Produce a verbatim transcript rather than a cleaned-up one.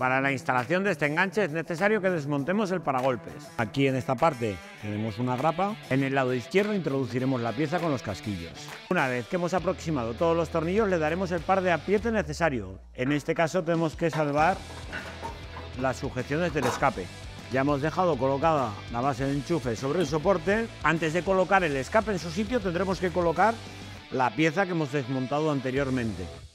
Para la instalación de este enganche es necesario que desmontemos el paragolpes. Aquí en esta parte tenemos una grapa. En el lado izquierdo introduciremos la pieza con los casquillos. Una vez que hemos aproximado todos los tornillos le daremos el par de apriete necesario. En este caso tenemos que salvar las sujeciones del escape. Ya hemos dejado colocada la base de enchufe sobre el soporte. Antes de colocar el escape en su sitio tendremos que colocar la pieza que hemos desmontado anteriormente.